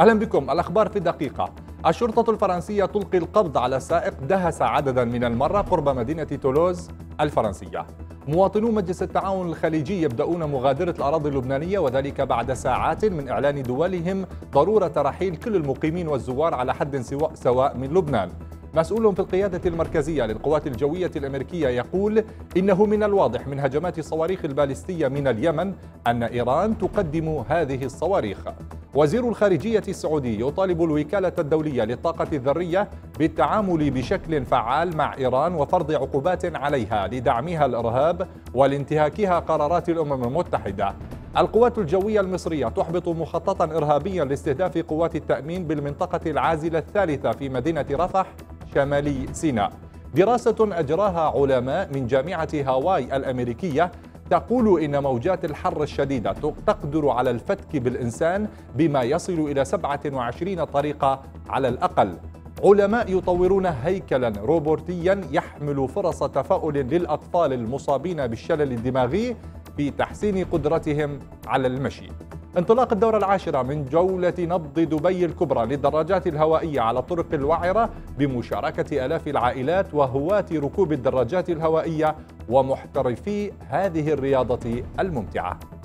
أهلا بكم. الأخبار في دقيقة. الشرطة الفرنسية تلقي القبض على سائق دهس عددا من المرة قرب مدينة تولوز الفرنسية. مواطنو مجلس التعاون الخليجي يبدأون مغادرة الأراضي اللبنانية، وذلك بعد ساعات من إعلان دولهم ضرورة رحيل كل المقيمين والزوار على حد سواء من لبنان. مسؤول في القيادة المركزية للقوات الجوية الأمريكية يقول إنه من الواضح من هجمات الصواريخ البالستية من اليمن أن إيران تقدم هذه الصواريخ. وزير الخارجية السعودي يطالب الوكالة الدولية للطاقة الذرية بالتعامل بشكل فعال مع إيران وفرض عقوبات عليها لدعمها الإرهاب ولانتهاكها قرارات الأمم المتحدة. القوات الجوية المصرية تحبط مخططا إرهابيا لاستهداف قوات التأمين بالمنطقة العازلة الثالثة في مدينة رفح شمالي سيناء. دراسة أجراها علماء من جامعة هاواي الأمريكية تقول إن موجات الحر الشديدة تقدر على الفتك بالإنسان بما يصل إلى 27 طريقة على الأقل. علماء يطورون هيكلا روبوتيا يحمل فرص تفاؤل للأطفال المصابين بالشلل الدماغي في تحسين قدرتهم على المشي. انطلاق الدورة العاشرة من جولة نبض دبي الكبرى للدراجات الهوائية على الطرق الوعرة بمشاركة آلاف العائلات وهواة ركوب الدراجات الهوائية ومحترفي هذه الرياضة الممتعة.